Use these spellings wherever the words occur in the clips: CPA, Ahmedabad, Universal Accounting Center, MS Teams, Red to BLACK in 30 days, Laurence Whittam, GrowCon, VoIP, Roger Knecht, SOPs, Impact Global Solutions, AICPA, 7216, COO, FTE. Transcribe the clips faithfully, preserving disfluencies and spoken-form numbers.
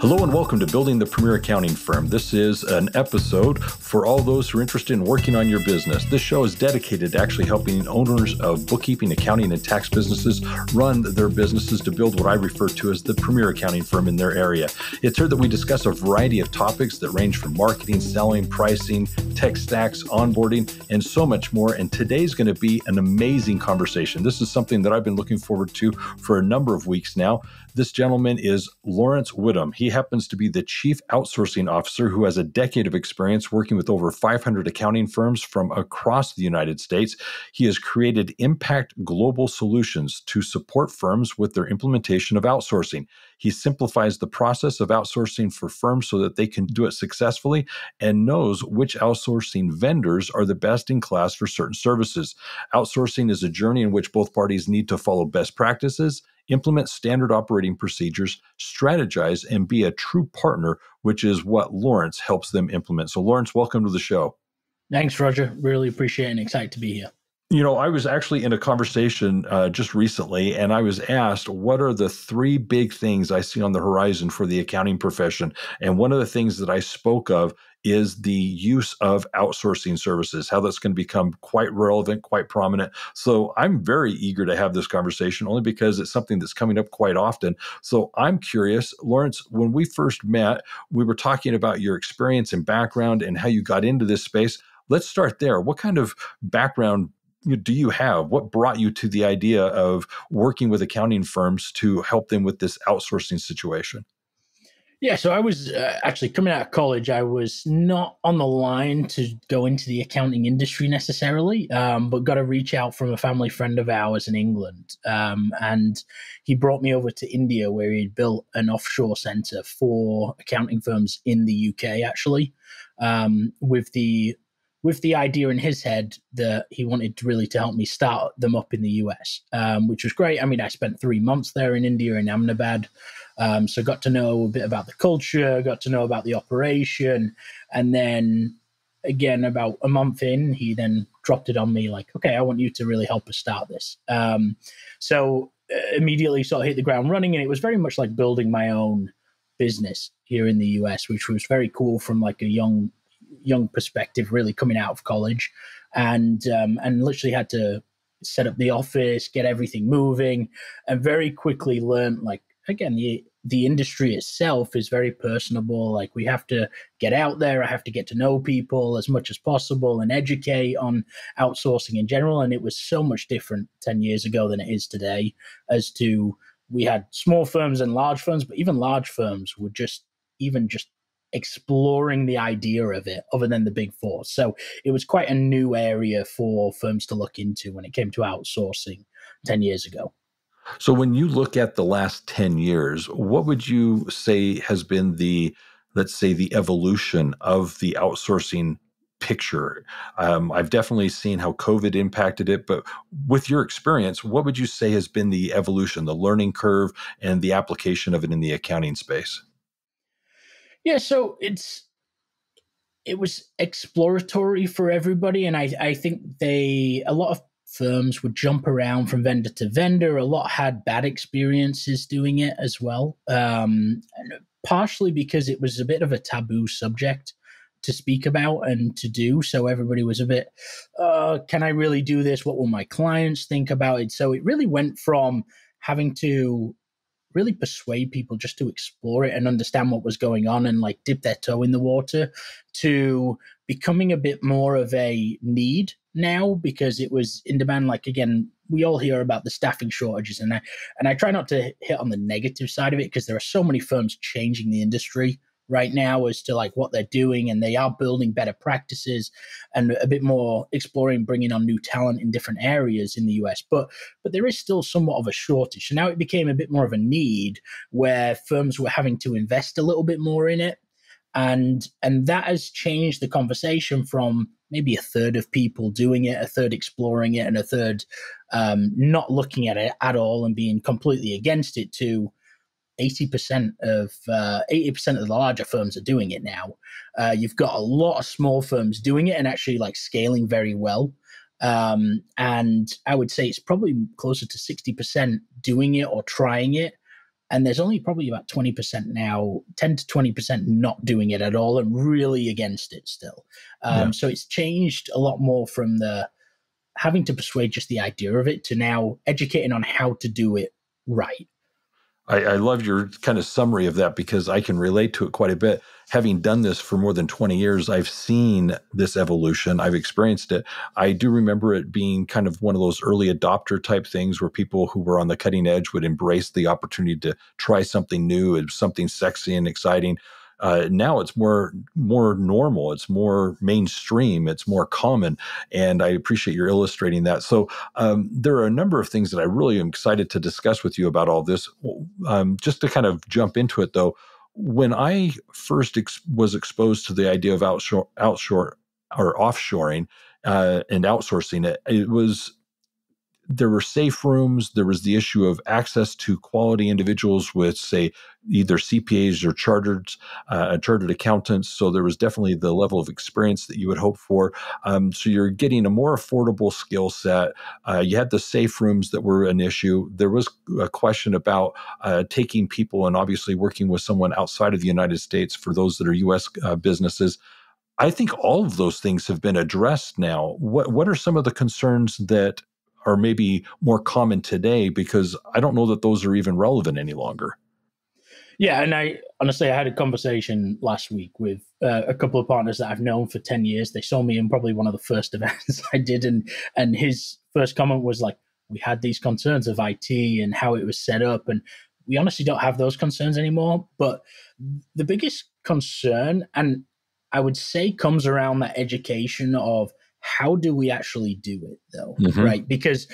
Hello and welcome to Building the Premier Accounting Firm. This is an episode for all those who are interested in working on your business. This show is dedicated to actually helping owners of bookkeeping, accounting, and tax businesses run their businesses to build what I refer to as the premier accounting firm in their area. It's here that we discuss a variety of topics that range from marketing, selling, pricing, tech stacks, onboarding, and so much more. And today's going to be an amazing conversation. This is something that I've been looking forward to for a number of weeks now. This gentleman is Laurence Whittam. He happens to be the chief outsourcing officer who has a decade of experience working with over five hundred accounting firms from across the United States. He has created Impact Global Solutions to support firms with their implementation of outsourcing. He simplifies the process of outsourcing for firms so that they can do it successfully and knows which outsourcing vendors are the best in class for certain services. Outsourcing is a journey in which both parties need to follow best practices, implement standard operating procedures, strategize, and be a true partner, which is what Laurence helps them implement. So Laurence, welcome to the show. Thanks, Roger. Really appreciate it and excited to be here. You know, I was actually in a conversation uh, just recently, and I was asked, what are the three big things I see on the horizon for the accounting profession? And one of the things that I spoke of is the use of outsourcing services, how that's going to become quite relevant, quite prominent. So I'm very eager to have this conversation only because it's something that's coming up quite often. So I'm curious, Laurence, when we first met, we were talking about your experience and background and how you got into this space. Let's start there. What kind of background do you have? What brought you to the idea of working with accounting firms to help them with this outsourcing situation? Yeah, so I was uh, actually coming out of college, I was not on the line to go into the accounting industry necessarily, um, but got a reach out from a family friend of ours in England. Um, and he brought me over to India, where he'd built an offshore center for accounting firms in the U K, actually, um, with the with the idea in his head that he wanted really to help me start them up in the U S, um, which was great. I mean, I spent three months there in India in Ahmedabad. Um, so got to know a bit about the culture, got to know about the operation. And then again, about a month in, he then dropped it on me like, okay, I want you to really help us start this. Um, so immediately sort of hit the ground running. And it was very much like building my own business here in the U S, which was very cool from like a young, young perspective, really coming out of college, and um, and literally had to set up the office, get everything moving, and very quickly learned, like, again, the the industry itself is very personable. Like, we have to get out there. I have to get to know people as much as possible and educate on outsourcing in general. And it was so much different ten years ago than it is today, as to we had small firms and large firms, but even large firms were just even just exploring the idea of it other than the big four. So it was quite a new area for firms to look into when it came to outsourcing ten years ago. So when you look at the last ten years, what would you say has been the, let's say, the evolution of the outsourcing picture? Um, I've definitely seen how COVID impacted it, but with your experience, what would you say has been the evolution, the learning curve, and the application of it in the accounting space? Yeah, so it's it was exploratory for everybody, and I, I think they a lot of firms would jump around from vendor to vendor. A lot had bad experiences doing it as well, um, and partially because it was a bit of a taboo subject to speak about and to do. So everybody was a bit, uh, can I really do this? What will my clients think about it? So it really went from having to really persuade people just to explore it and understand what was going on and like dip their toe in the water, to becoming a bit more of a need now because it was in demand. Like, again, we all hear about the staffing shortages, and I, and I try not to hit on the negative side of it because there are so many firms changing the industry right now as to like what they're doing, and they are building better practices and a bit more exploring, bringing on new talent in different areas in the U S. But but there is still somewhat of a shortage. So now it became a bit more of a need where firms were having to invest a little bit more in it. And and that has changed the conversation from maybe a third of people doing it, a third exploring it, and a third um, not looking at it at all and being completely against it, to eighty percent of uh, eighty percent of the larger firms are doing it now. Uh, you've got a lot of small firms doing it and actually like scaling very well. Um, and I would say it's probably closer to sixty percent doing it or trying it And there's only probably about twenty percent now, ten to twenty percent not doing it at all and really against it still. Um, yeah. So it's changed a lot more from the having to persuade just the idea of it to now educating on how to do it right. I, I love your kind of summary of that because I can relate to it quite a bit. Having done this for more than twenty years, I've seen this evolution. I've experienced it. I do remember it being kind of one of those early adopter type things where people who were on the cutting edge would embrace the opportunity to try something new and something sexy and exciting. Uh, now it's more more normal. It's more mainstream. It's more common. And I appreciate you're illustrating that. So um, there are a number of things that I really am excited to discuss with you about all this. Um, just to kind of jump into it, though, when I first ex was exposed to the idea of outshore, outshore or offshoring uh, and outsourcing, it, it was there were safe rooms. There was the issue of access to quality individuals with, say, either C P As or chartered, uh, chartered accountants. So there was definitely the level of experience that you would hope for. Um, so you're getting a more affordable skill set. Uh, you had the safe rooms that were an issue. There was a question about uh, taking people and obviously working with someone outside of the United States for those that are U S uh, businesses. I think all of those things have been addressed now. What, what are some of the concerns that are maybe more common today, because I don't know that those are even relevant any longer? Yeah, and I honestly, I had a conversation last week with uh, a couple of partners that I've known for ten years. They saw me in probably one of the first events I did, and and his first comment was like, we had these concerns of I T and how it was set up, and we honestly don't have those concerns anymore. But the biggest concern, and I would say comes around that education of, how do we actually do it though, mm-hmm. right? Because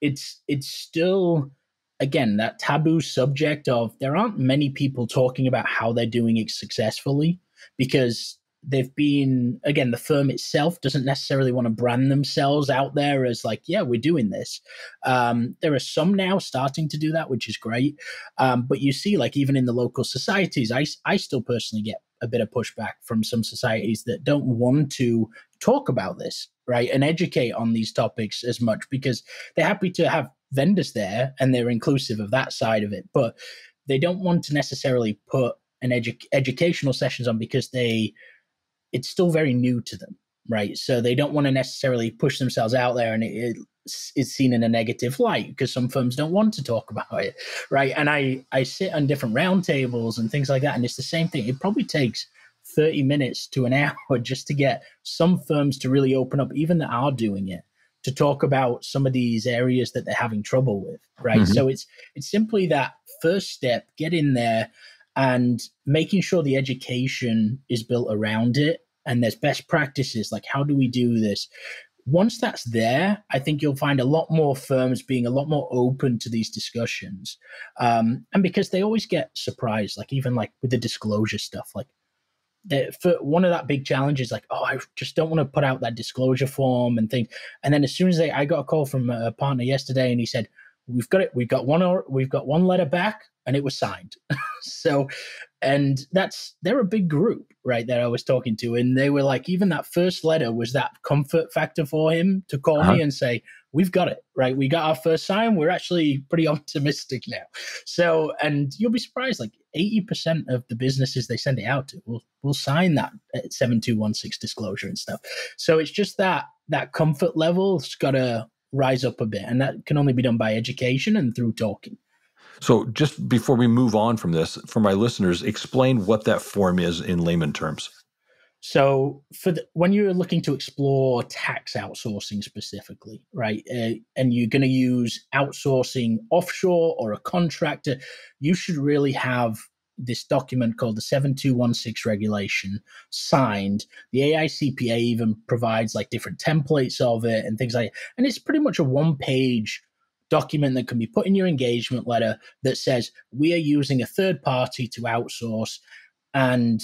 it's it's still, again, that taboo subject of there aren't many people talking about how they're doing it successfully because they've been, again, the firm itself doesn't necessarily want to brand themselves out there as like, yeah, we're doing this. Um, there are some now starting to do that, which is great. Um, but you see, like even in the local societies, I, I still personally get a bit of pushback from some societies that don't want to talk about this, right? And educate on these topics as much because they're happy to have vendors there and they're inclusive of that side of it, but they don't want to necessarily put an edu educational sessions on because they, it's still very new to them, right? So they don't want to necessarily push themselves out there and it, it's, it's seen in a negative light because some firms don't want to talk about it, right? And I, I sit on different round tables and things like that. And it's the same thing. It probably takes thirty minutes to an hour just to get some firms to really open up, even that are doing it, to talk about some of these areas that they're having trouble with, right? Mm-hmm. So it's it's simply that first step, get in there and making sure the education is built around it and there's best practices, like how do we do this? Once that's there, I think you'll find a lot more firms being a lot more open to these discussions. Um, and because they always get surprised, like even like with the disclosure stuff, like, that for one of that big challenge is like, oh, I just don't want to put out that disclosure form and things. And then as soon as they, I got a call from a partner yesterday and he said, we've got it. We've got one, or we've got one letter back and it was signed. So, and that's, they're a big group, right, that I was talking to. And they were like, even that first letter was that comfort factor for him to call uh-huh. me and say, we've got it, right? We got our first sign. We're actually pretty optimistic now. So, and you'll be surprised, like eighty percent of the businesses they send it out to will, will sign that seven two one six disclosure and stuff. So it's just that, that comfort level has got to rise up a bit. And that can only be done by education and through talking. So just before we move on from this, for my listeners, explain what that form is in layman terms. So for the, when you're looking to explore tax outsourcing specifically, right, uh, and you're going to use outsourcing offshore or a contractor, you should really have this document called the seven two one six regulation signed. The A I C P A even provides like different templates of it and things like that. And it's pretty much a one-page document that can be put in your engagement letter that says, we are using a third party to outsource. And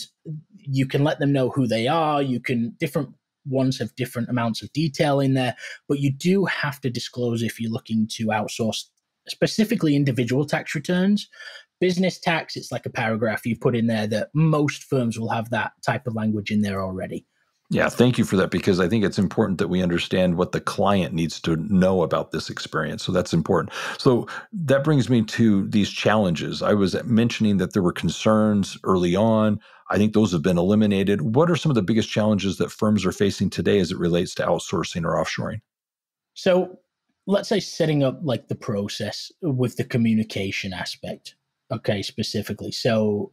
you can let them know who they are. You can, different ones have different amounts of detail in there, but you do have to disclose if you're looking to outsource specifically individual tax returns. Business tax, it's like a paragraph you put in there that most firms will have that type of language in there already. Yeah, thank you for that, because I think it's important that we understand what the client needs to know about this experience. So that's important. So that brings me to these challenges. I was mentioning that there were concerns early on. I think those have been eliminated. What are some of the biggest challenges that firms are facing today as it relates to outsourcing or offshoring? So let's say setting up like the process with the communication aspect, okay, specifically. So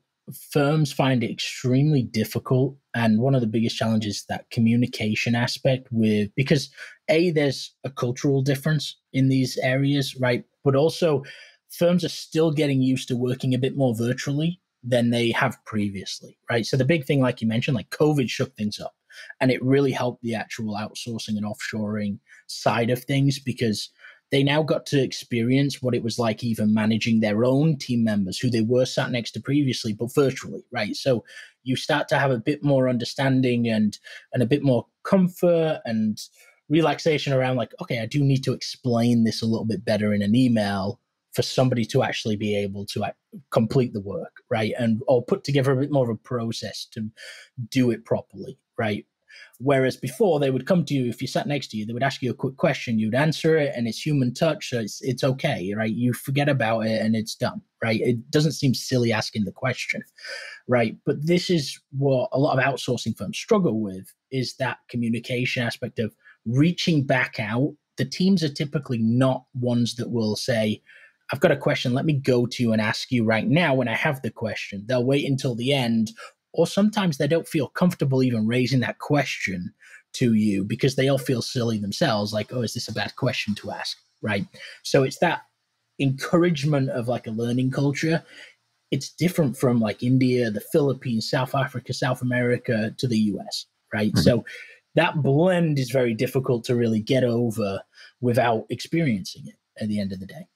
firms find it extremely difficult. And one of the biggest challenges, that communication aspect with, because A, there's a cultural difference in these areas, right? But also firms are still getting used to working a bit more virtually than they have previously, right? So the big thing, like you mentioned, like COVID shook things up, and it really helped the actual outsourcing and offshoring side of things, because they now got to experience what it was like even managing their own team members who they were sat next to previously, but virtually, right? So you start to have a bit more understanding and and a bit more comfort and relaxation around like, okay, I do need to explain this a little bit better in an email for somebody to actually be able to act, complete the work, right? And or put together a bit more of a process to do it properly, right? Whereas before they would come to you, if you sat next to you, they would ask you a quick question, you'd answer it, and it's human touch, so it's, it's okay, right? You forget about it and it's done, right? It doesn't seem silly asking the question, right? But this is what a lot of outsourcing firms struggle with, is that communication aspect of reaching back out. The teams are typically not ones that will say, I've got a question, let me go to you and ask you right now when I have the question. They'll wait until the end, or sometimes they don't feel comfortable even raising that question to you because they all feel silly themselves, like, oh, is this a bad question to ask, right? So it's that encouragement of like a learning culture. It's different from like India, the Philippines, South Africa, South America to the U S, right? Mm-hmm. So that blend is very difficult to really get over without experiencing it at the end of the day.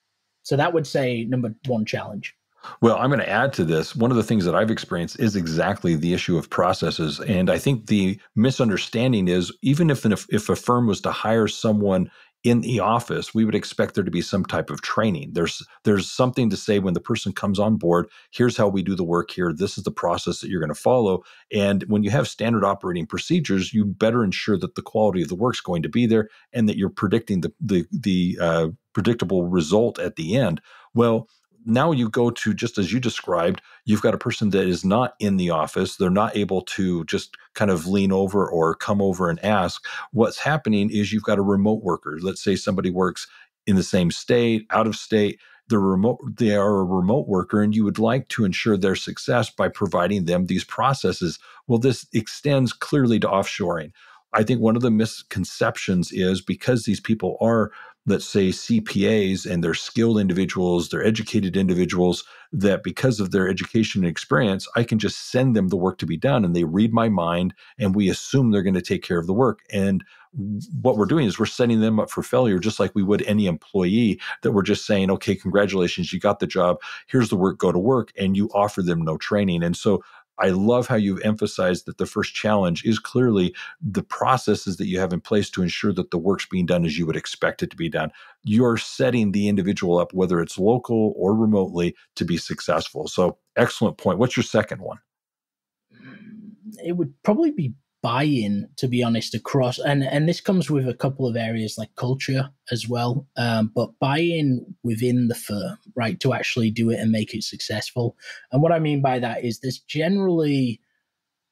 So that would say number one challenge. Well, I'm going to add to this. One of the things that I've experienced is exactly the issue of processes. And I think the misunderstanding is, even if, an, if a firm was to hire someone in the office, we would expect there to be some type of training. There's there's something to say when the person comes on board, here's how we do the work here. This is the process that you're going to follow. And when you have standard operating procedures, you better ensure that the quality of the work's going to be there and that you're predicting the, the, the uh, predictable result at the end. Well, now you go to, just as you described, you've got a person that is not in the office. They're not able to just kind of lean over or come over and ask. What's happening is you've got a remote worker. Let's say somebody works in the same state, out of state. They're remote, they are a remote worker, and you would like to ensure their success by providing them these processes. Well, this extends clearly to offshoring. I think one of the misconceptions is, because these people are, let's say, C P As, and they're skilled individuals, they're educated individuals, that because of their education and experience, I can just send them the work to be done and they read my mind and we assume they're going to take care of the work. And what we're doing is we're setting them up for failure, just like we would any employee, that we're just saying, okay, congratulations, you got the job, here's the work, go to work, and you offer them no training. And so I love how you've emphasized that the first challenge is clearly the processes that you have in place to ensure that the work's being done as you would expect it to be done. You're setting the individual up, whether it's local or remotely, to be successful. So excellent point. What's your second one? It would probably be buy-in, to be honest, across. And, and this comes with a couple of areas like culture as well, um, but buy-in within the firm, right, to actually do it and make it successful. And what I mean by that is there's generally,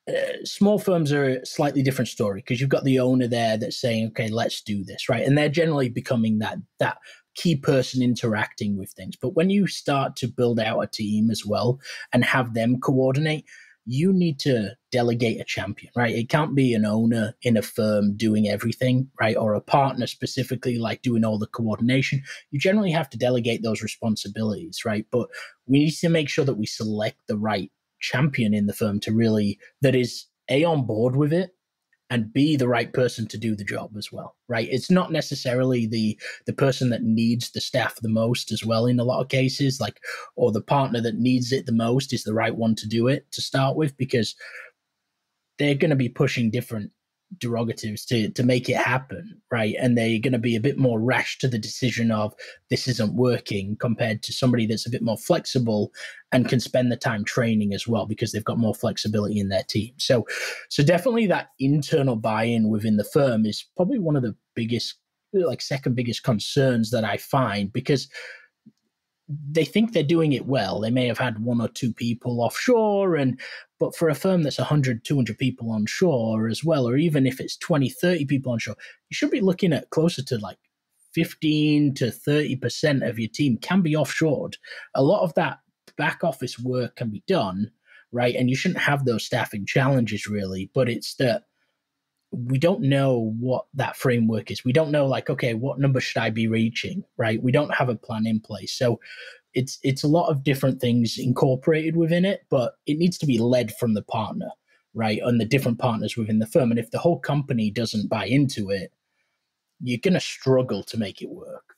uh, small firms are a slightly different story, because you've got the owner there that's saying, okay, let's do this, right? And they're generally becoming that that key person interacting with things. But when you start to build out a team as well and have them coordinate, you need to delegate a champion, right? It can't be an owner in a firm doing everything, right? Or a partner specifically, like doing all the coordination. You generally have to delegate those responsibilities, right? But we need to make sure that we select the right champion in the firm to really, that is A, on board with it, and B, the right person to do the job as well, right? It's not necessarily the the person that needs the staff the most as well in a lot of cases, like, or the partner that needs it the most is the right one to do it to start with, because they're going to be pushing different derogatives to to make it happen, right? And they're going to be a bit more rash to the decision of this isn't working compared to somebody that's a bit more flexible and can spend the time training as well because they've got more flexibility in their team. So, so definitely that internal buy-in within the firm is probably one of the biggest, like second biggest concerns that I find, because they think they're doing it well. They may have had one or two people offshore, and but for a firm that's one hundred, two hundred people onshore as well, or even if it's twenty, thirty people onshore, you should be looking at closer to like fifteen to thirty percent of your team can be offshored. A lot of that back office work can be done, right? And you shouldn't have those staffing challenges really, but it's that we don't know what that framework is. We don't know, like, okay, what number should I be reaching, right? We don't have a plan in place. So it's it's a lot of different things incorporated within it, but it needs to be led from the partner, right? And the different partners within the firm. And if the whole company doesn't buy into it, you're going to struggle to make it work.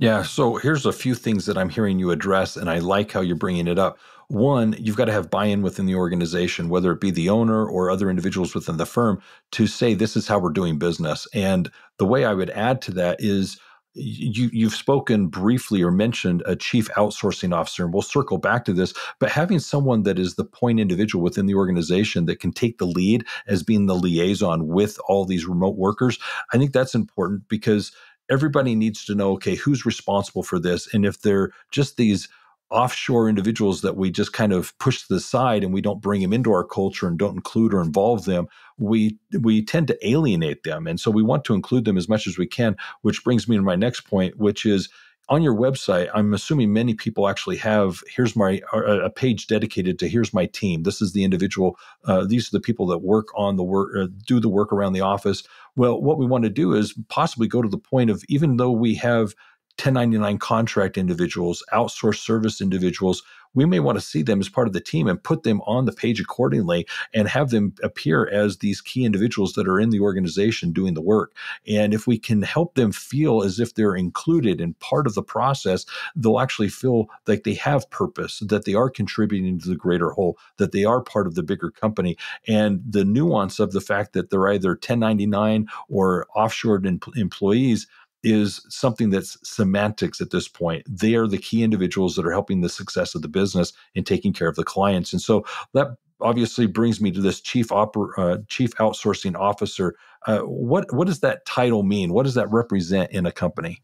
Yeah. So here's a few things that I'm hearing you address, and I like how you're bringing it up. One, you've got to have buy-in within the organization, whether it be the owner or other individuals within the firm, to say, this is how we're doing business. And the way I would add to that is you, you've spoken briefly or mentioned a chief outsourcing officer, and we'll circle back to this, but having someone that is the point individual within the organization that can take the lead as being the liaison with all these remote workers, I think that's important because everybody needs to know, okay, who's responsible for this? And if they're just these offshore individuals that we just kind of push to the side and we don't bring them into our culture and don't include or involve them, we we tend to alienate them. And so we want to include them as much as we can, which brings me to my next point, which is on your website, I'm assuming many people actually have, here's my, a page dedicated to here's my team. This is the individual. Uh, these are the people that work on the work, uh, do the work around the office. Well, what we want to do is possibly go to the point of, even though we have ten ninety-nine contract individuals, outsourced service individuals, we may want to see them as part of the team and put them on the page accordingly and have them appear as these key individuals that are in the organization doing the work. And if we can help them feel as if they're included and part of the process, they'll actually feel like they have purpose, that they are contributing to the greater whole, that they are part of the bigger company. And the nuance of the fact that they're either ten ninety-nine or offshore em- employees is something that's semantics at this point. They are the key individuals that are helping the success of the business and taking care of the clients. And so that obviously brings me to this chief oper- uh, chief outsourcing officer. Uh, what what does that title mean? What does that represent in a company?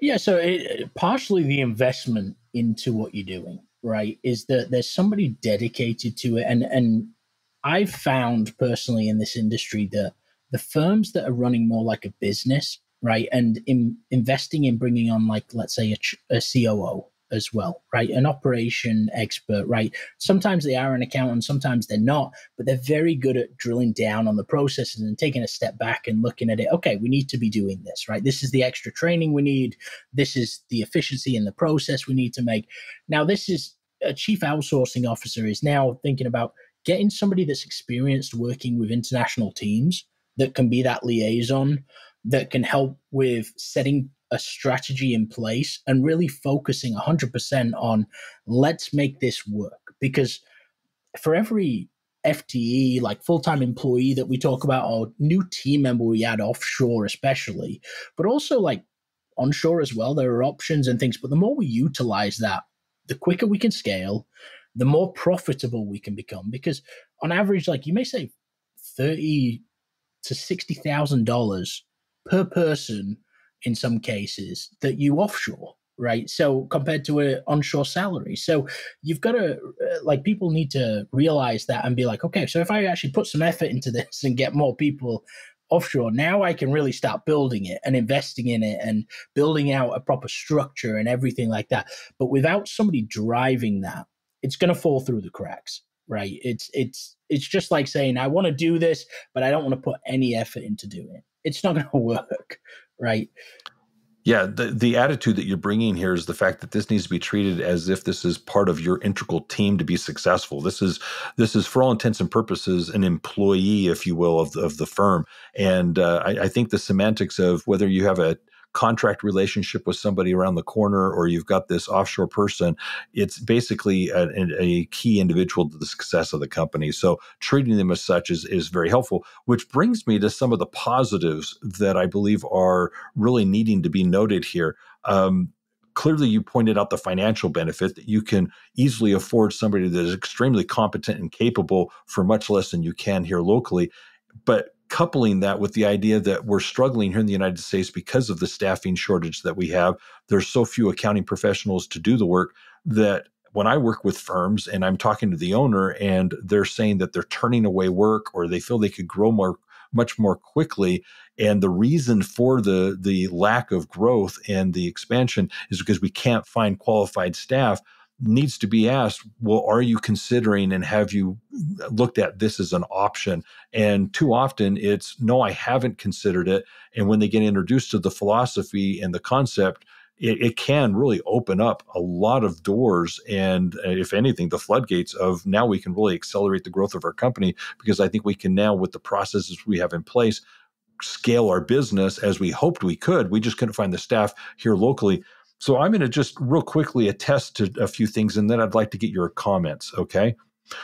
Yeah, so it, partially the investment into what you're doing, right, is that there's somebody dedicated to it. And and I've found personally in this industry that the firms that are running more like a business, right, and in investing in bringing on, like, let's say a, a C O O as well, right, an operation expert, right, sometimes they are an accountant, sometimes they're not, but they're very good at drilling down on the processes and taking a step back and looking at it, okay, we need to be doing this, right, this is the extra training we need, this is the efficiency in the process we need to make. Now, this is a chief outsourcing officer is now thinking about getting somebody that's experienced working with international teams that can be that liaison, that can help with setting a strategy in place and really focusing one hundred percent on let's make this work. Because for every F T E, like full-time employee that we talk about, or new team member we add offshore especially, but also like onshore as well, there are options and things. But the more we utilize that, the quicker we can scale, the more profitable we can become. Because on average, like you may save thirty thousand to sixty thousand dollars per person in some cases that you offshore, right? So compared to an onshore salary. So you've got to, like, people need to realize that and be like, okay, so if I actually put some effort into this and get more people offshore, now I can really start building it and investing in it and building out a proper structure and everything like that. But without somebody driving that, it's going to fall through the cracks, right? It's, it's, it's just like saying, I want to do this, but I don't want to put any effort into doing it. It's not going to work, right? Yeah, the, the attitude that you're bringing here is the fact that this needs to be treated as if this is part of your integral team to be successful. This is, this is for all intents and purposes, an employee, if you will, of the, of the firm. And uh, I, I think the semantics of whether you have a contract relationship with somebody around the corner, or you've got this offshore person, it's basically a, a key individual to the success of the company. So treating them as such is, is very helpful, which brings me to some of the positives that I believe are really needing to be noted here. Um, Clearly, you pointed out the financial benefit that you can easily afford somebody that is extremely competent and capable for much less than you can here locally. But coupling that with the idea that we're struggling here in the United States because of the staffing shortage that we have, there's so few accounting professionals to do the work that when I work with firms and I'm talking to the owner and they're saying that they're turning away work or they feel they could grow more much more quickly. And the reason for the, the lack of growth and the expansion is because we can't find qualified staff. Needs to be asked, well, are you considering and have you looked at this as an option? And too often it's, no, I haven't considered it. And when they get introduced to the philosophy and the concept, it, it can really open up a lot of doors. And if anything, the floodgates of now we can really accelerate the growth of our company, because I think we can now, with the processes we have in place, scale our business as we hoped we could. We just couldn't find the staff here locally. So I'm going to just real quickly attest to a few things, and then I'd like to get your comments, okay?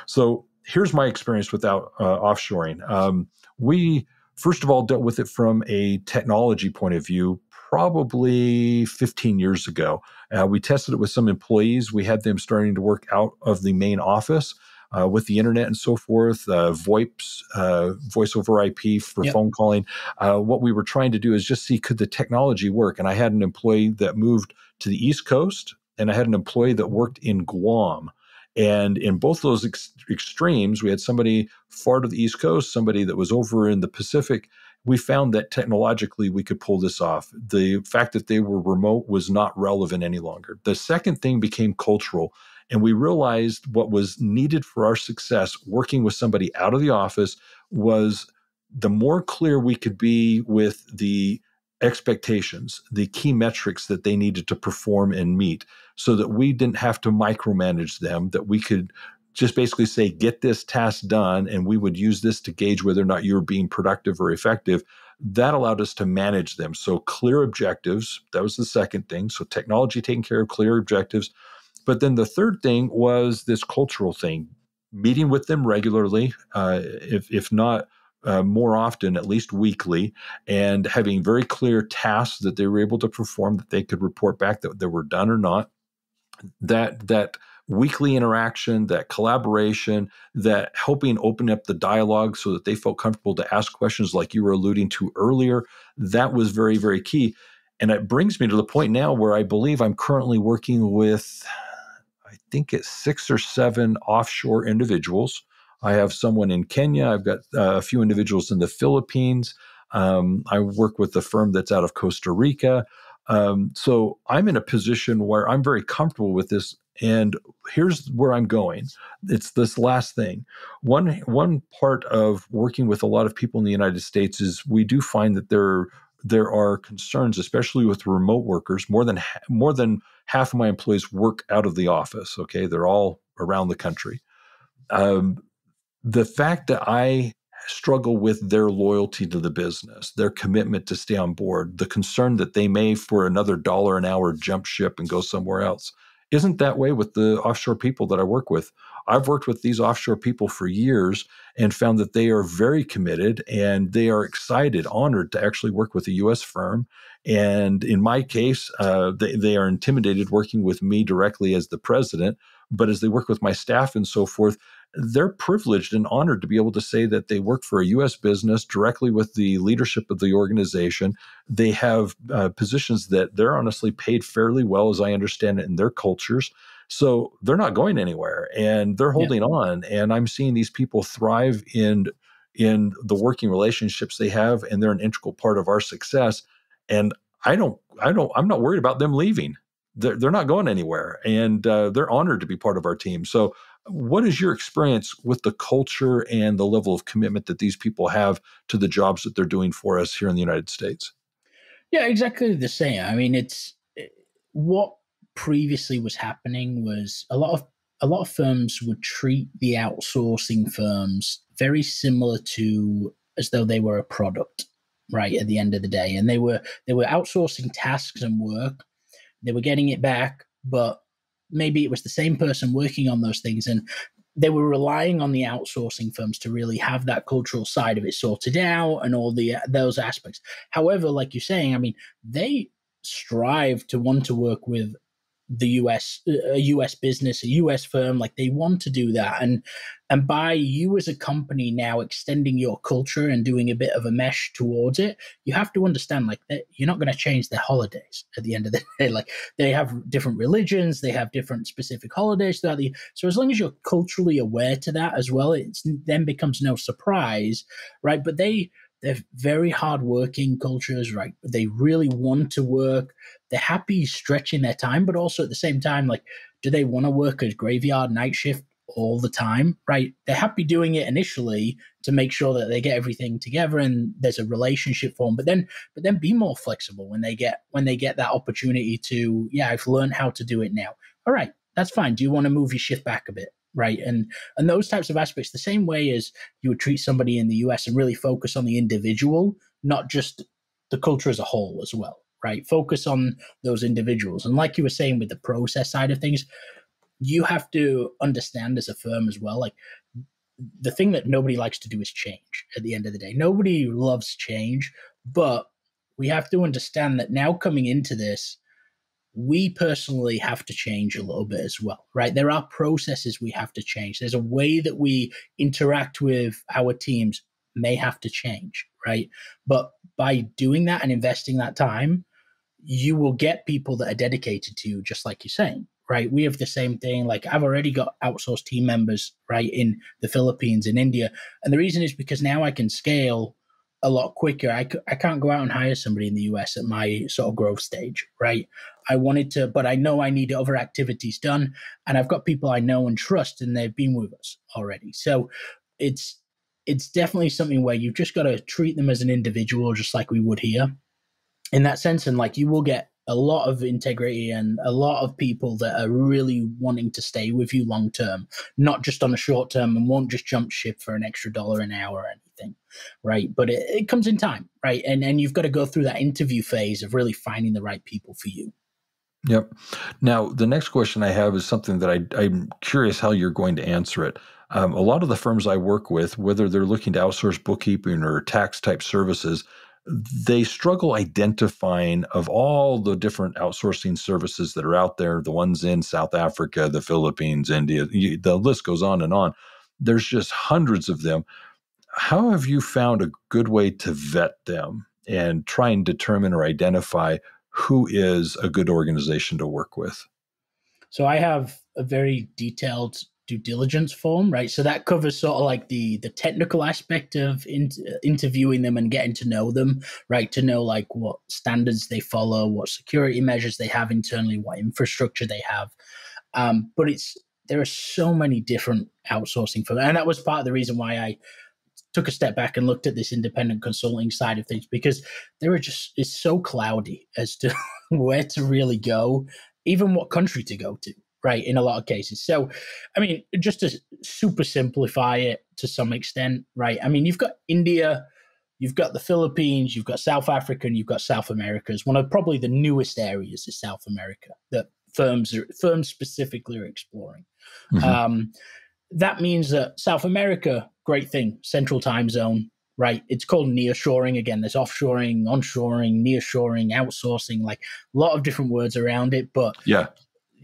So here's my experience without uh, offshoring. Um, we, first of all, dealt with it from a technology point of view, probably fifteen years ago. Uh, we tested it with some employees. We had them starting to work out of the main office uh, with the internet and so forth, uh, VoIPs, uh, voice over I P for yep. phone calling. Uh, what we were trying to do is just see, could the technology work? And I had an employee that moved to the East Coast, and I had an employee that worked in Guam. And in both those ex extremes, we had somebody far to the East Coast, somebody that was over in the Pacific. We found that technologically we could pull this off. The fact that they were remote was not relevant any longer. The second thing became cultural, and we realized what was needed for our success working with somebody out of the office was the more clear we could be with the expectations, the key metrics that they needed to perform and meet, so that we didn't have to micromanage them, that we could just basically say, get this task done, and we would use this to gauge whether or not you were being productive or effective. That allowed us to manage them. So clear objectives, that was the second thing. So technology taking care of clear objectives. But then the third thing was this cultural thing, meeting with them regularly, uh, if, if not uh, more often, at least weekly, and having very clear tasks that they were able to perform, that they could report back that they were done or not. That, that, weekly interaction, that collaboration, that helping open up the dialogue so that they felt comfortable to ask questions like you were alluding to earlier, that was very, very key. And it brings me to the point now where I believe I'm currently working with, I think it's six or seven offshore individuals. I have someone in Kenya. I've got uh, a few individuals in the Philippines. Um, I work with a firm that's out of Costa Rica. Um, so I'm in a position where I'm very comfortable with this. And here's where I'm going. It's this last thing. One, one part of working with a lot of people in the United States is we do find that there, there are concerns, especially with remote workers. More than, more than half of my employees work out of the office, okay? They're all around the country. Um, the fact that I struggle with their loyalty to the business, their commitment to stay on board, the concern that they may, for another dollar an hour, jump ship and go somewhere else. Isn't that way with the offshore people that I work with? I've worked with these offshore people for years and found that they are very committed and they are excited, honored to actually work with a U S firm. And in my case, uh, they, they are intimidated working with me directly as the president, but as they work with my staff and so forth, they're privileged and honored to be able to say that they work for a U S business directly with the leadership of the organization. They have uh, positions that they're honestly paid fairly well, as I understand it, in their cultures. So they're not going anywhere and they're holding yeah. on. And I'm seeing these people thrive in, in the working relationships they have, and they're an integral part of our success. And I don't, I don't, I'm not worried about them leaving. They're, they're not going anywhere, and uh, they're honored to be part of our team. So what is your experience with the culture and the level of commitment that these people have to the jobs that they're doing for us here in the United States? Yeah, exactly the same. I mean, it's it, what previously was happening was a lot of a lot of firms would treat the outsourcing firms very similar to as though they were a product. right at the end of the day. And they were they were outsourcing tasks and work. They were getting it back, but maybe it was the same person working on those things. And they were relying on the outsourcing firms to really have that cultural side of it sorted out and all the those aspects. However, like you're saying, I mean, they strive to want to work with the U S, a U S business, a U S firm. Like, they want to do that. And and by you as a company now extending your culture and doing a bit of a mesh towards it, you have to understand, like, that you're not going to change their holidays at the end of the day. Like, they have different religions, they have different specific holidays throughout the year. So as long as you're culturally aware to that as well, it then becomes no surprise, right? But they, they're very hardworking cultures, right? They really want to work. They're happy stretching their time, but also at the same time, like, do they want to work a graveyard night shift all the time, right? They're happy doing it initially to make sure that they get everything together and there's a relationship formed. But then, but then be more flexible when they get when they get that opportunity to, yeah, I've learned how to do it now. All right, that's fine. Do you want to move your shift back a bit? Right. And and those types of aspects, the same way as you would treat somebody in the U S and really focus on the individual, not just the culture as a whole as well. Right. Focus on those individuals. And like you were saying with the process side of things, you have to understand as a firm as well, like, the thing that nobody likes to do is change at the end of the day. Nobody loves change, but we have to understand that now coming into this, we personally have to change a little bit as well, right? There are processes we have to change. There's a way that we interact with our teams may have to change, right? But by doing that and investing that time, you will get people that are dedicated to you, just like you're saying, right? We have the same thing. Like, I've already got outsourced team members, right, in the Philippines, in India. And the reason is because now I can scale a lot quicker. I, I can't go out and hire somebody in the U S at my sort of growth stage, right? I wanted to, but I know I need other activities done, and I've got people I know and trust, and they've been with us already. So it's it's definitely something where you've just got to treat them as an individual, just like we would here in that sense. And like, you will get a lot of integrity and a lot of people that are really wanting to stay with you long term, not just on the short term, and won't just jump ship for an extra dollar an hour or anything, right? But it, it comes in time, right? And and you've got to go through that interview phase of really finding the right people for you. Yep. Now, the next question I have is something that I, I'm curious how you're going to answer it. Um, a lot of the firms I work with, whether they're looking to outsource bookkeeping or tax type services, they struggle identifying of all the different outsourcing services that are out there, the ones in South Africa, the Philippines, India, you, the list goes on and on. There's just hundreds of them. How have you found a good way to vet them and try and determine or identify who is a good organization to work with? So I have a very detailed due diligence form, right? So that covers sort of like the the technical aspect of in, interviewing them and getting to know them, right? To know like what standards they follow, what security measures they have internally, what infrastructure they have. Um, but it's there are so many different outsourcing firms, and that was part of the reason why I took a step back and looked at this independent consulting side of things, because there are just it's so cloudy as to where to really go, even what country to go to. Right, in a lot of cases. So, I mean, just to super simplify it to some extent, right? I mean, you've got India, you've got the Philippines, you've got South Africa, and you've got South America. It's one of probably the newest areas of South America that firms are, firms specifically are exploring. Mm-hmm. Um, that means that South America, great thing, central time zone, right? It's called nearshoring. Again, there's offshoring, onshoring, nearshoring, outsourcing, like a lot of different words around it. But yeah.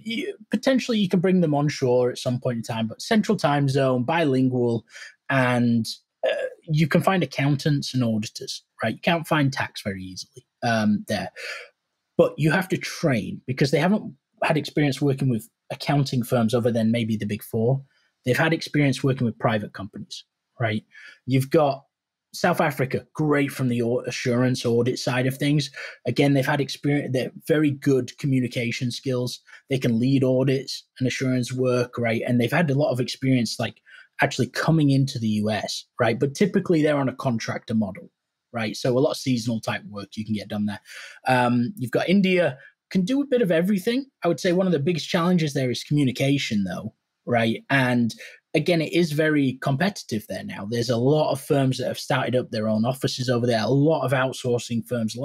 You, potentially you can bring them onshore at some point in time, but central time zone, bilingual, and uh, you can find accountants and auditors, right? You can't find tax very easily um, there. But you have to train because they haven't had experience working with accounting firms other than maybe the big four. They've had experience working with private companies, right? You've got South Africa, great from the assurance audit side of things. Again, they've had experience, they're very good communication skills. They can lead audits and assurance work, right? And they've had a lot of experience like actually coming into the U S, right? But typically they're on a contractor model, right? So a lot of seasonal type work you can get done there. Um, you've got India, can do a bit of everything. I would say one of the biggest challenges there is communication though, right? And again, it is very competitive there now. There's a lot of firms that have started up their own offices over there, a lot of outsourcing firms,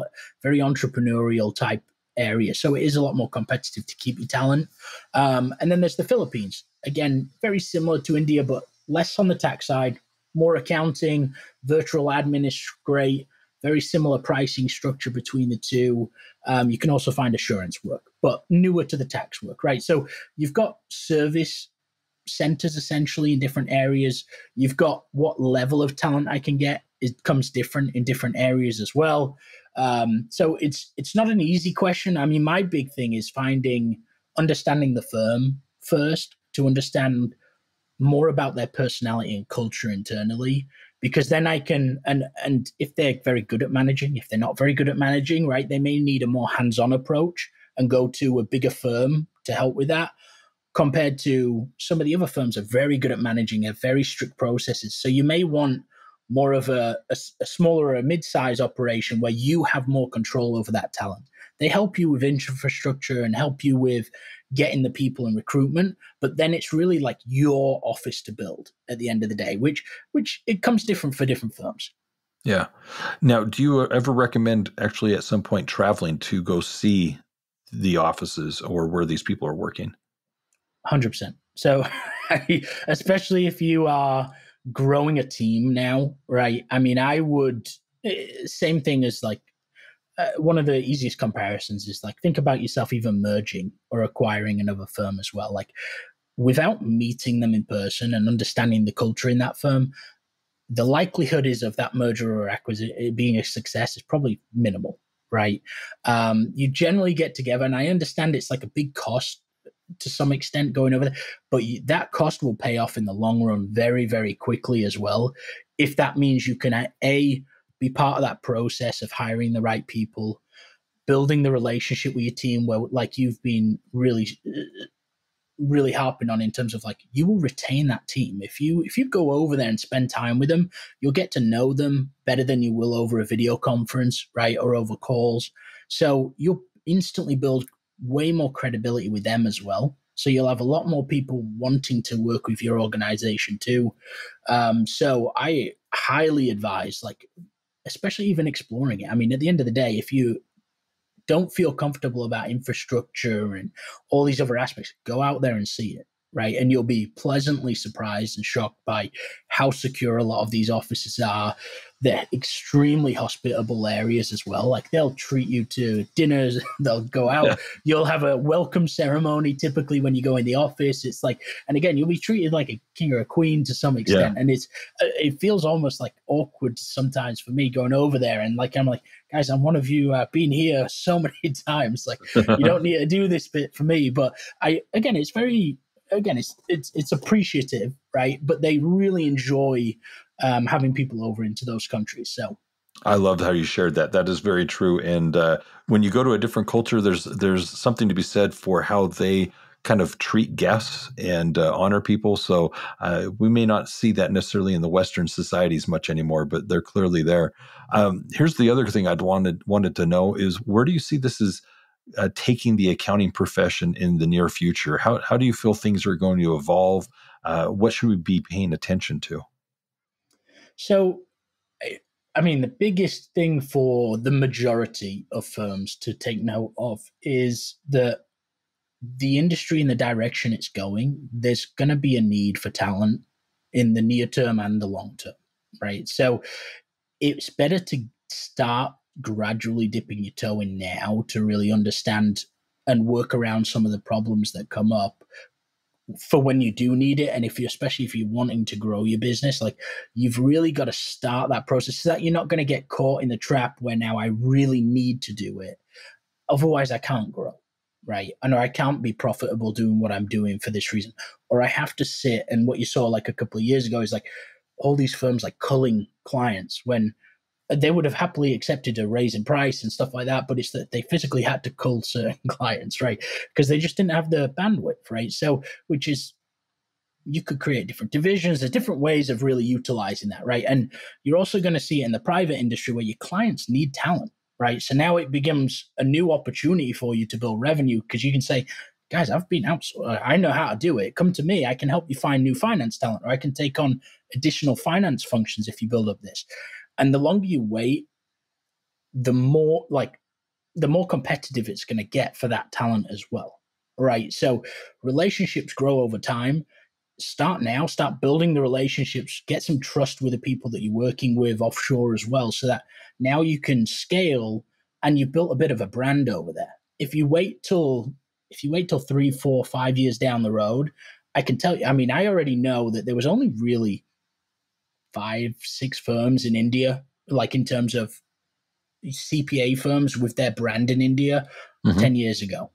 very entrepreneurial type area. So it is a lot more competitive to keep your talent. Um, and then there's the Philippines. Again, very similar to India, but less on the tax side, more accounting, virtual admin is great, very similar pricing structure between the two. Um, you can also find assurance work, but newer to the tax work, right? So you've got service centers essentially in different areas. You've got what level of talent I can get. It comes different in different areas as well. Um, so it's it's not an easy question. I mean, my big thing is finding, understanding the firm first to understand more about their personality and culture internally, because then I can, and and if they're very good at managing, if they're not very good at managing, right, they may need a more hands-on approach and go to a bigger firm to help with that, compared to some of the other firms are very good at managing, have very strict processes. So you may want more of a, a, a smaller or a mid-size operation where you have more control over that talent. They help you with infrastructure and help you with getting the people and recruitment, but then it's really like your office to build at the end of the day, which which it comes different for different firms. Yeah. Now, do you ever recommend actually at some point traveling to go see the offices or where these people are working? one hundred percent. So especially if you are growing a team now, right? I mean, I would, same thing as like, uh, one of the easiest comparisons is like, think about yourself even merging or acquiring another firm as well. Like, without meeting them in person and understanding the culture in that firm, the likelihood is of that merger or acquisition being a success is probably minimal, right? Um, you generally get together, and I understand it's like a big cost to some extent going over there, but you, that cost will pay off in the long run very, very quickly as well. If that means you can, A, be part of that process of hiring the right people, building the relationship with your team where, like you've been really, really harping on in terms of like, you will retain that team. If you, if you go over there and spend time with them, you'll get to know them better than you will over a video conference, right? Or over calls. So you'll instantly build way more credibility with them as well. So you'll have a lot more people wanting to work with your organization too. Um, so I highly advise, like, especially even exploring it. I mean, at the end of the day, if you don't feel comfortable about infrastructure and all these other aspects, go out there and see it, right? And you'll be pleasantly surprised and shocked by how secure a lot of these offices are. They're extremely hospitable areas as well. Like, they'll treat you to dinners, they'll go out, yeah. You'll have a welcome ceremony typically when you go in the office. It's like, and again, you'll be treated like a king or a queen to some extent. Yeah. And it's, it feels almost like awkward sometimes for me going over there. And like, I'm like, guys, I'm one of you, I've been here so many times. Like, you don't need to do this bit for me. But I, again, it's very, again, it's, it's, it's appreciative, right? But they really enjoy Um, having people over into those countries. So I love how you shared that. That is very true. And uh, when you go to a different culture, there's there's something to be said for how they kind of treat guests and uh, honor people. So uh, we may not see that necessarily in the Western societies much anymore, but they're clearly there. Um, here's the other thing I'd wanted wanted to know is, where do you see this as uh, taking the accounting profession in the near future? How how do you feel things are going to evolve? Uh, what should we be paying attention to? So, I mean, the biggest thing for the majority of firms to take note of is that the industry and the direction it's going, there's going to be a need for talent in the near term and the long term, right? So it's better to start gradually dipping your toe in now to really understand and work around some of the problems that come up for when you do need it. And if you, especially if you're wanting to grow your business, like, you've really got to start that process so that you're not going to get caught in the trap where, now I really need to do it, otherwise I can't grow, right? And or I can't be profitable doing what I'm doing for this reason, or I have to sit. And what you saw like a couple of years ago is like all these firms like culling clients when they would have happily accepted a raise in price and stuff like that, but it's that they physically had to cull certain clients, right? Because they just didn't have the bandwidth, right? So, which is, you could create different divisions. There's different ways of really utilizing that, right? And you're also going to see it in the private industry where your clients need talent, right? So now it becomes a new opportunity for you to build revenue, because you can say, guys, I've been out, I know how to do it. Come to me. I can help you find new finance talent, or I can take on additional finance functions if you build up this. And the longer you wait, the more like the more competitive it's going to get for that talent as well, right? So relationships grow over time. Start now, start building the relationships, get some trust with the people that you're working with offshore as well, so that now you can scale and you've built a bit of a brand over there. If you wait till, if you wait till three, four, five years down the road, I can tell you, I mean, I already know that there was only really five, six firms in India, like in terms of C P A firms with their brand in India mm-hmm. ten years ago,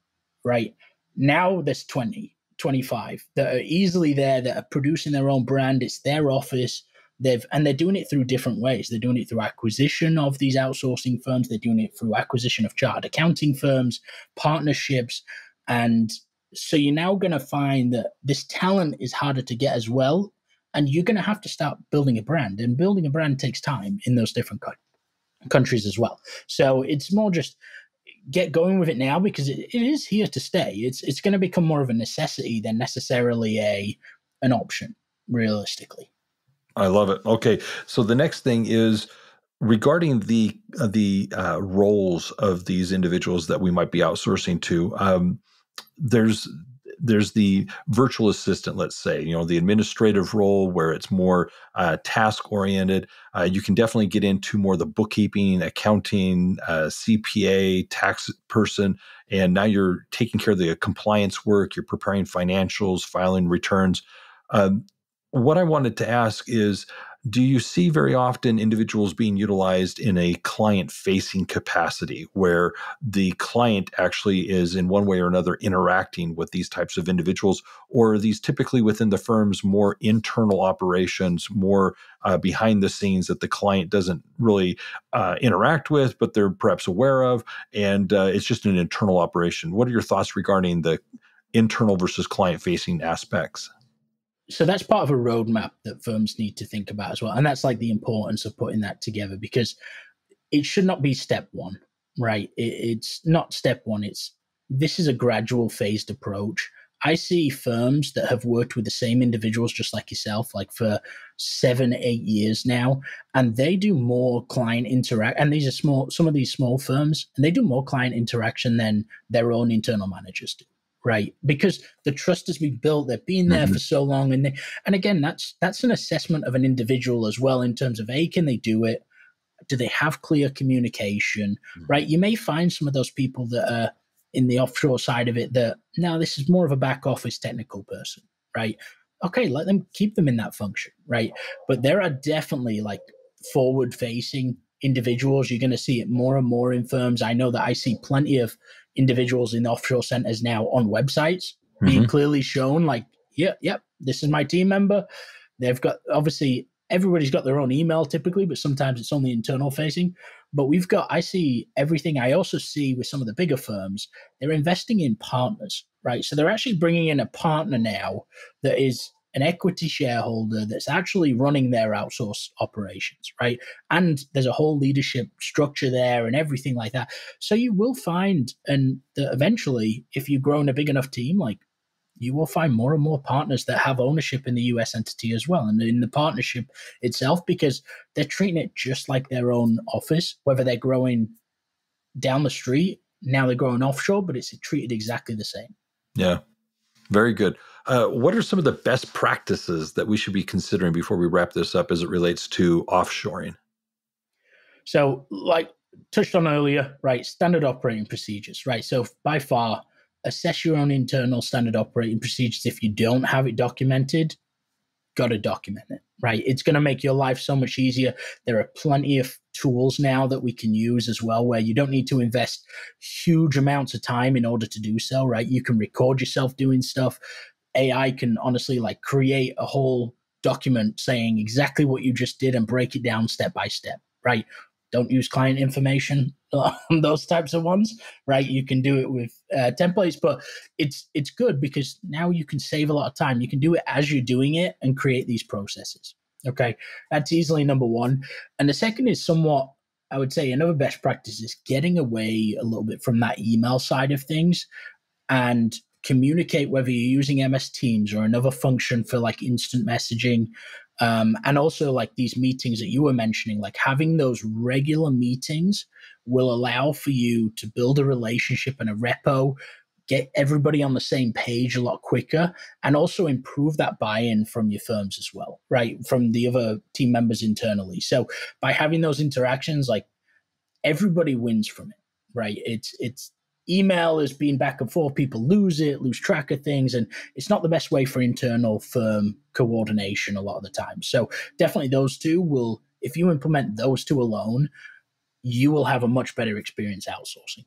right? Now there's twenty, twenty-five that are easily there, that are producing their own brand. It's their office. They've, and they're doing it through different ways. They're doing it through acquisition of these outsourcing firms. They're doing it through acquisition of chartered accounting firms, partnerships. And so you're now going to find that this talent is harder to get as well. And you're going to have to start building a brand, and building a brand takes time in those different co- countries as well. So it's more just get going with it now, because it, it is here to stay. It's it's going to become more of a necessity than necessarily a an option, realistically. I love it. Okay, so the next thing is regarding the the uh, roles of these individuals that we might be outsourcing to. Um, there's There's the virtual assistant, let's say, you know, the administrative role where it's more uh, task oriented. Uh, you can definitely get into more the bookkeeping, accounting, uh, C P A, tax person. And now you're taking care of the compliance work. You're preparing financials, filing returns. Um, what I wanted to ask is, do you see very often individuals being utilized in a client-facing capacity where the client actually is in one way or another interacting with these types of individuals, or are these typically within the firm's more internal operations, more uh, behind the scenes that the client doesn't really uh, interact with, but they're perhaps aware of, and uh, it's just an internal operation? What are your thoughts regarding the internal versus client-facing aspects? So that's part of a roadmap that firms need to think about as well. And that's like the importance of putting that together, because it should not be step one, right? It, it's not step one. It's this is a gradual phased approach. I see firms that have worked with the same individuals, just like yourself, like for seven, eight years now, and they do more client interact. And these are small, some of these small firms, and they do more client interaction than their own internal managers do. Right, because the trust has been built. They've been there mm-hmm. for so long, and they, and again, that's that's an assessment of an individual as well in terms of a can they do it? Do they have clear communication? Mm-hmm. Right, you may find some of those people that are in the offshore side of it that now this is more of a back office technical person, right? Okay, let them keep them in that function, right? But there are definitely like forward facing individuals. You're going to see it more and more in firms. I know that I see plenty of individuals in offshore centers now on websites mm-hmm. being clearly shown like, yeah, yeah, this is my team member. They've got, obviously everybody's got their own email typically, but sometimes it's only internal facing, but we've got, I see everything. I also see with some of the bigger firms, they're investing in partners, right? So they're actually bringing in a partner now that is an equity shareholder that's actually running their outsource operations, right? And there's a whole leadership structure there and everything like that. So you will find, and that eventually, if you grow in a big enough team, like you will find more and more partners that have ownership in the U S entity as well, and in the partnership itself, because they're treating it just like their own office, whether they're growing down the street, now they're growing offshore, but it's treated exactly the same. Yeah, very good. Uh, what are some of the best practices that we should be considering before we wrap this up as it relates to offshoring? So like touched on earlier, right, standard operating procedures, right? So by far, assess your own internal standard operating procedures. If you don't have it documented, got to document it, right? It's going to make your life so much easier. There are plenty of tools now that we can use as well, where you don't need to invest huge amounts of time in order to do so, right? You can record yourself doing stuff. A I can honestly like create a whole document saying exactly what you just did and break it down step by step, right? Don't use client information on those types of ones, right? You can do it with uh, templates, but it's it's good because now you can save a lot of time. You can do it as you're doing it and create these processes, okay? That's easily number one. And the second is somewhat, I would say another best practice is getting away a little bit from that email side of things and communicate whether you're using M S Teams or another function for like instant messaging. Um, and also like these meetings that you were mentioning, like having those regular meetings will allow for you to build a relationship and a repo, get everybody on the same page a lot quicker, and also improve that buy-in from your firms as well, right? From the other team members internally. So by having those interactions, like everybody wins from it, right? It's, it's, email is being back and forth. People lose it, lose track of things. And it's not the best way for internal firm coordination a lot of the time. So definitely those two will, if you implement those two alone, you will have a much better experience outsourcing.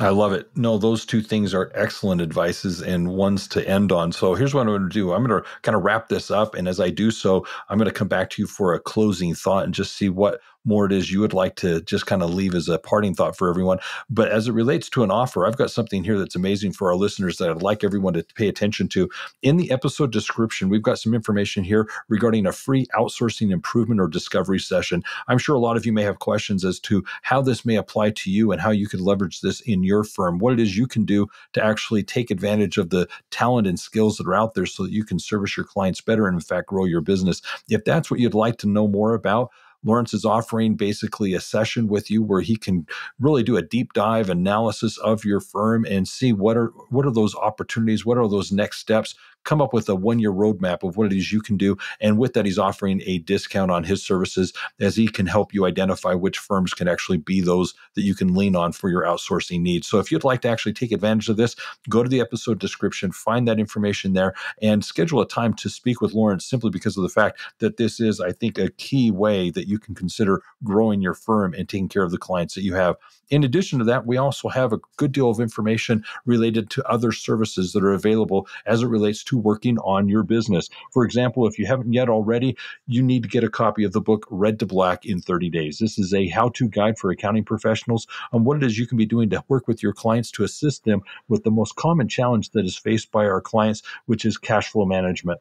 I love it. No, those two things are excellent advices and ones to end on. So here's what I'm going to do. I'm going to kind of wrap this up. And as I do so, I'm going to come back to you for a closing thought and just see what more it is you would like to just kind of leave as a parting thought for everyone. But as it relates to an offer, I've got something here that's amazing for our listeners that I'd like everyone to pay attention to. In the episode description, we've got some information here regarding a free outsourcing improvement or discovery session. I'm sure a lot of you may have questions as to how this may apply to you and how you could leverage this in your firm, what it is you can do to actually take advantage of the talent and skills that are out there so that you can service your clients better and in fact, grow your business. If that's what you'd like to know more about, Laurence is offering basically a session with you where he can really do a deep dive analysis of your firm and see what are what are those opportunities, what are those next steps, come up with a one-year roadmap of what it is you can do. And with that, he's offering a discount on his services as he can help you identify which firms can actually be those that you can lean on for your outsourcing needs. So if you'd like to actually take advantage of this, go to the episode description, find that information there, and schedule a time to speak with Laurence simply because of the fact that this is, I think, a key way that you can consider growing your firm and taking care of the clients that you have. In addition to that, we also have a good deal of information related to other services that are available as it relates to working on your business. For example, if you haven't yet already, you need to get a copy of the book Red to Black in thirty days. This is a how-to guide for accounting professionals on what it is you can be doing to work with your clients to assist them with the most common challenge that is faced by our clients, which is cash flow management.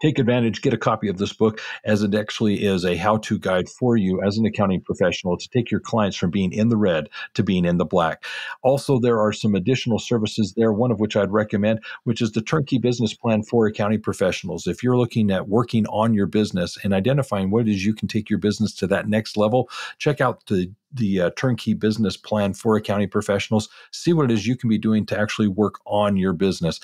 Take advantage, get a copy of this book as it actually is a how-to guide for you as an accounting professional to take your clients from being in the red to being in the black. Also, there are some additional services there, one of which I'd recommend, which is the turnkey business plan for accounting professionals. If you're looking at working on your business and identifying what it is you can take your business to that next level, check out the the uh, turnkey business plan for accounting professionals. See what it is you can be doing to actually work on your business.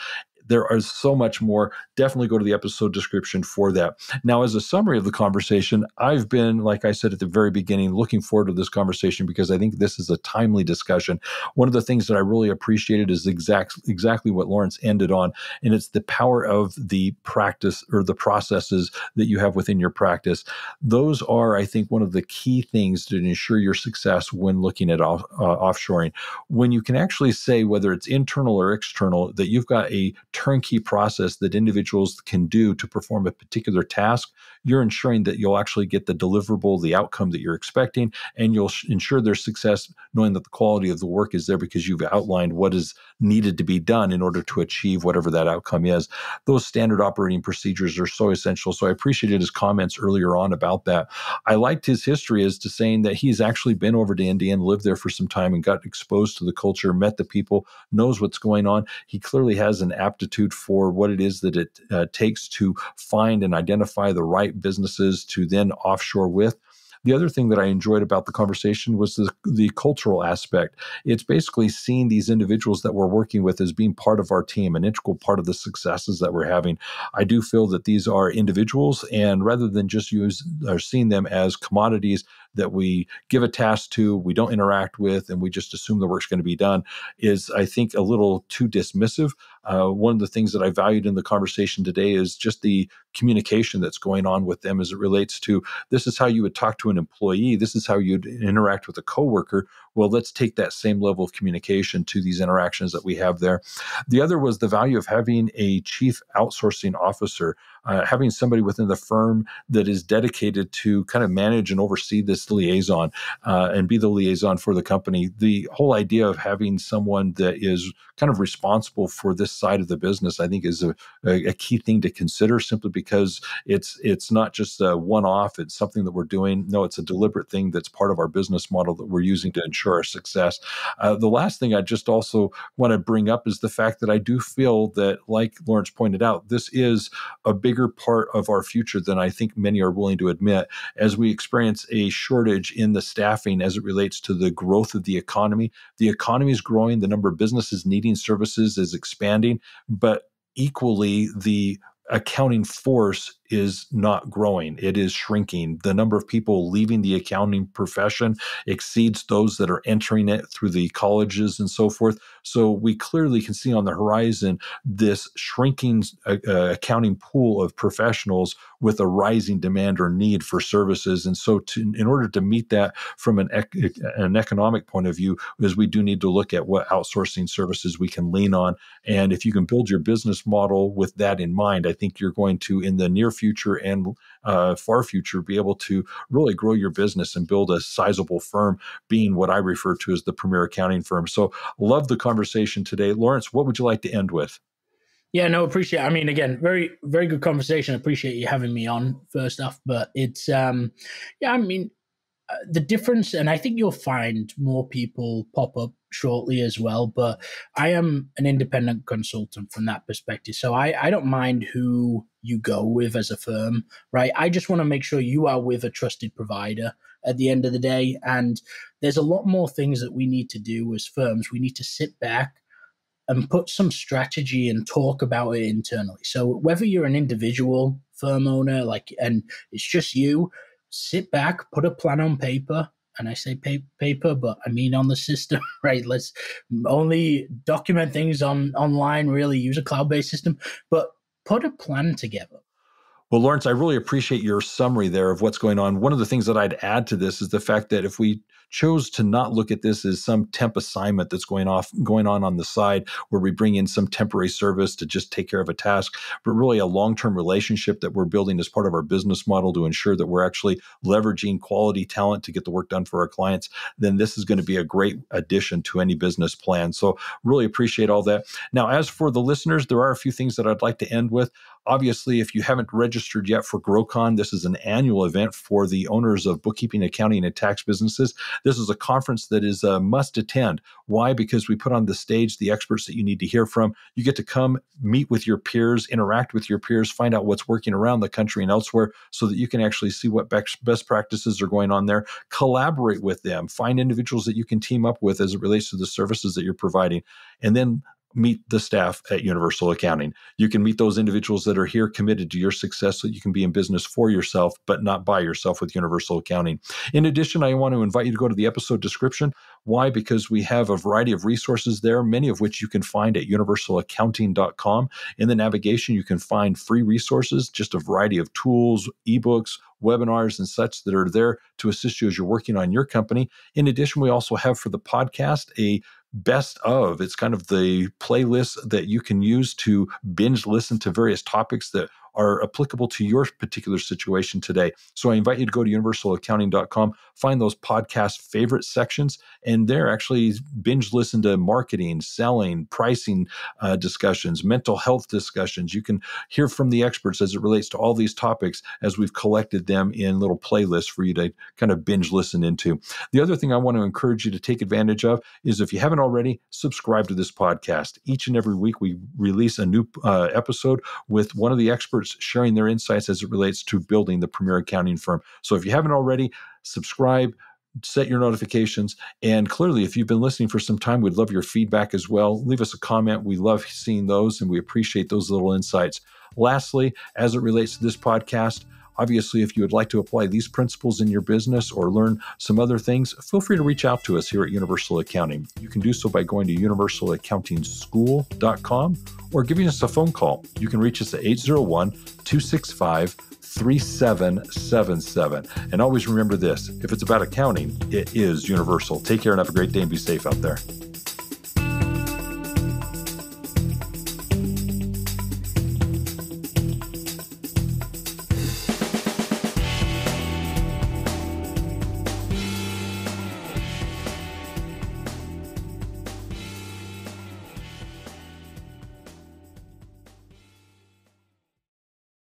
There is so much more. Definitely go to the episode description for that. Now, as a summary of the conversation, I've been, like I said at the very beginning, looking forward to this conversation because I think this is a timely discussion. One of the things that I really appreciated is exact, exactly what Laurence ended on, and it's the power of the practice or the processes that you have within your practice. Those are, I think, one of the key things to ensure your success when looking at off, uh, offshoring. When you can actually say, whether it's internal or external, that you've got a turnkey process that individuals can do to perform a particular task, you're ensuring that you'll actually get the deliverable, the outcome that you're expecting, and you'll ensure their success knowing that the quality of the work is there because you've outlined what is needed to be done in order to achieve whatever that outcome is. Those standard operating procedures are so essential. So I appreciated his comments earlier on about that. I liked his history as to saying that he's actually been over to India and lived there for some time and got exposed to the culture, met the people, knows what's going on. He clearly has an aptitude for what it is that it uh, takes to find and identify the right businesses to then offshore with. The other thing that I enjoyed about the conversation was the, the cultural aspect. It's basically seeing these individuals that we're working with as being part of our team, an integral part of the successes that we're having. I do feel that these are individuals, and rather than just use or seeing them as commodities that we give a task to, we don't interact with, and we just assume the work's going to be done, is, I think, a little too dismissive. Uh, one of the things that I valued in the conversation today is just the communication that's going on with them as it relates to, this is how you would talk to an employee, this is how you'd interact with a coworker. Well, let's take that same level of communication to these interactions that we have there. The other was the value of having a chief outsourcing officer, uh, having somebody within the firm that is dedicated to kind of manage and oversee this liaison uh, and be the liaison for the company. The whole idea of having someone that is kind of responsible for this side of the business, I think, is a, a key thing to consider simply because it's, it's not just a one-off, it's something that we're doing. No, it's a deliberate thing that's part of our business model that we're using to ensure ensure success. Uh, the last thing I just also want to bring up is the fact that I do feel that, like Laurence pointed out, this is a bigger part of our future than I think many are willing to admit. As we experience a shortage in the staffing as it relates to the growth of the economy, the economy is growing, the number of businesses needing services is expanding, but equally the accounting force is not growing. It is shrinking. The number of people leaving the accounting profession exceeds those that are entering it through the colleges and so forth. So we clearly can see on the horizon this shrinking uh, accounting pool of professionals with a rising demand or need for services. And so to, in order to meet that from an, ec an economic point of view, is we do need to look at what outsourcing services we can lean on. And if you can build your business model with that in mind, I think you're going to, in the near future and uh, far future, be able to really grow your business and build a sizable firm, being what I refer to as the premier accounting firm. So love the conversation today. Laurence, what would you like to end with? Yeah, no, appreciate it. I mean, again, very, very good conversation. I appreciate you having me on first off, but it's, um, yeah, I mean, uh, the difference, and I think you'll find more people pop up shortly as well, but I am an independent consultant from that perspective. So I, I don't mind who you go with as a firm, right? I just want to make sure you are with a trusted provider at the end of the day. And there's a lot more things that we need to do as firms. We need to sit back and put some strategy and talk about it internally. So whether you're an individual firm owner, like, and it's just you, sit back, put a plan on paper. And I say paper, but I mean on the system, right? Let's only document things on online, really use a cloud-based system, but put a plan together. Well, Laurence, I really appreciate your summary there of what's going on. One of the things that I'd add to this is the fact that if we chose to not look at this as some temp assignment that's going off going on on the side where we bring in some temporary service to just take care of a task, but really a long-term relationship that we're building as part of our business model to ensure that we're actually leveraging quality talent to get the work done for our clients, then this is going to be a great addition to any business plan. So really appreciate all that. Now, as for the listeners, there are a few things that I'd like to end with. Obviously, if you haven't registered yet for GrowCon, this is an annual event for the owners of bookkeeping, accounting, and tax businesses. This is a conference that is a must attend. Why? Because we put on the stage the experts that you need to hear from. You get to come meet with your peers, interact with your peers, find out what's working around the country and elsewhere so that you can actually see what best practices are going on there. Collaborate with them. Find individuals that you can team up with as it relates to the services that you're providing. And then meet the staff at Universal Accounting. You can meet those individuals that are here committed to your success so that you can be in business for yourself, but not by yourself with Universal Accounting. In addition, I want to invite you to go to the episode description. Why? Because we have a variety of resources there, many of which you can find at universal accounting dot com. In the navigation, you can find free resources, just a variety of tools, ebooks, webinars and such that are there to assist you as you're working on your company. In addition, we also have for the podcast a best of. It's kind of the playlist that you can use to binge listen to various topics that are applicable to your particular situation today. So I invite you to go to universal accounting dot com, find those podcast favorite sections, and there actually binge listen to marketing, selling, pricing uh, discussions, mental health discussions. You can hear from the experts as it relates to all these topics as we've collected them in little playlists for you to kind of binge listen into. The other thing I want to encourage you to take advantage of is, if you haven't already, subscribe to this podcast. Each and every week we release a new uh, episode with one of the experts sharing their insights as it relates to building the premier accounting firm. So if you haven't already, subscribe, set your notifications. And clearly, if you've been listening for some time, we'd love your feedback as well. Leave us a comment. We love seeing those, and we appreciate those little insights. Lastly, as it relates to this podcast, obviously, if you would like to apply these principles in your business or learn some other things, feel free to reach out to us here at Universal Accounting. You can do so by going to universal accounting school dot com or giving us a phone call. You can reach us at eight zero one, two six five, three seven seven seven. And always remember this, if it's about accounting, it is universal. Take care and have a great day and be safe out there.